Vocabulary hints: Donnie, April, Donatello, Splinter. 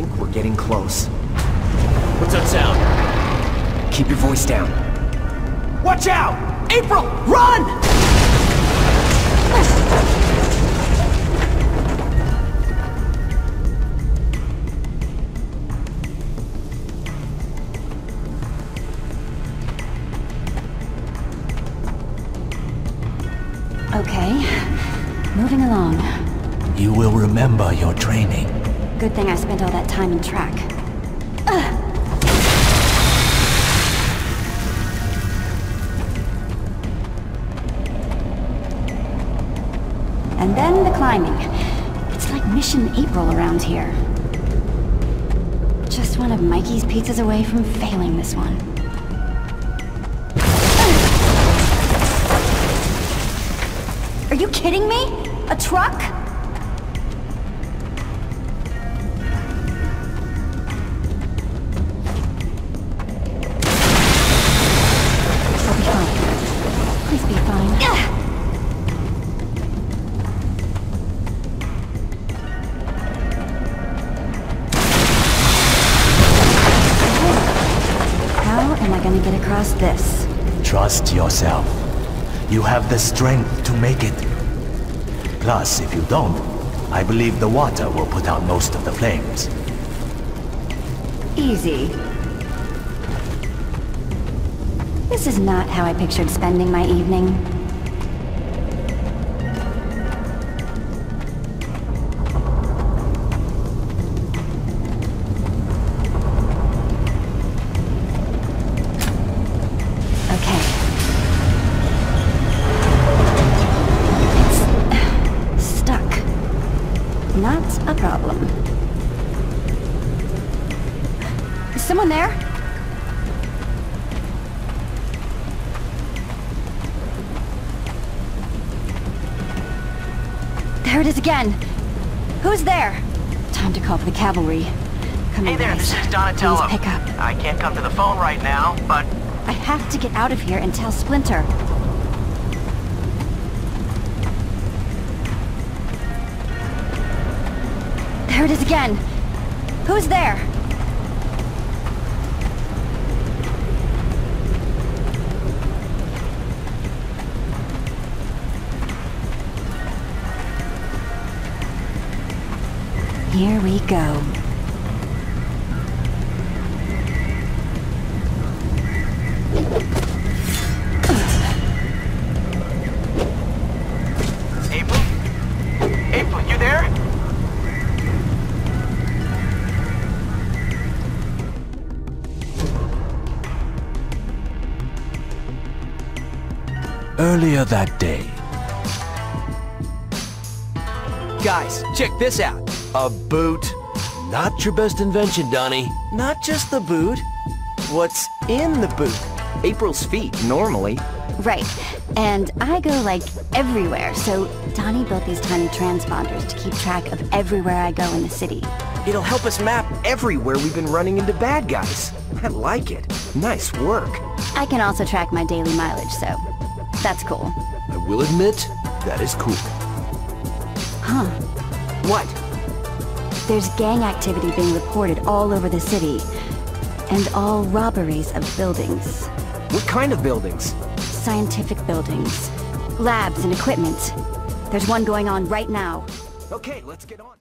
think we're getting close. What's that sound? Keep your voice down. Watch out! April, run! Okay, moving along. You will remember your training. Good thing I spent all that time in track. And then the climbing. It's like Mission April around here. Just one of Mikey's pizzas away from failing this one. Are you kidding me? A truck? This. Trust yourself. You have the strength to make it. Plus, if you don't, I believe the water will put out most of the flames. Easy. This is not how I pictured spending my evening. Someone there? There it is again. Who's there? Time to call for the cavalry. Come hey on, there, guys. This is Donatello. Please pick up. I can't come to the phone right now, but... I have to get out of here and tell Splinter. There it is again. Who's there? Here we go. April? April, you there? Earlier that day. Guys, check this out. A boot. Not your best invention, Donnie. Not just the boot. What's in the boot? April's feet, normally. Right. And I go, like, everywhere. So Donnie built these tiny transponders to keep track of everywhere I go in the city. It'll help us map everywhere we've been running into bad guys. I like it. Nice work. I can also track my daily mileage, so that's cool. I will admit, that is cool. Huh. What? There's gang activity being reported all over the city, and all robberies of buildings. What kind of buildings? Scientific buildings, labs and equipment. There's one going on right now. Okay, let's get on.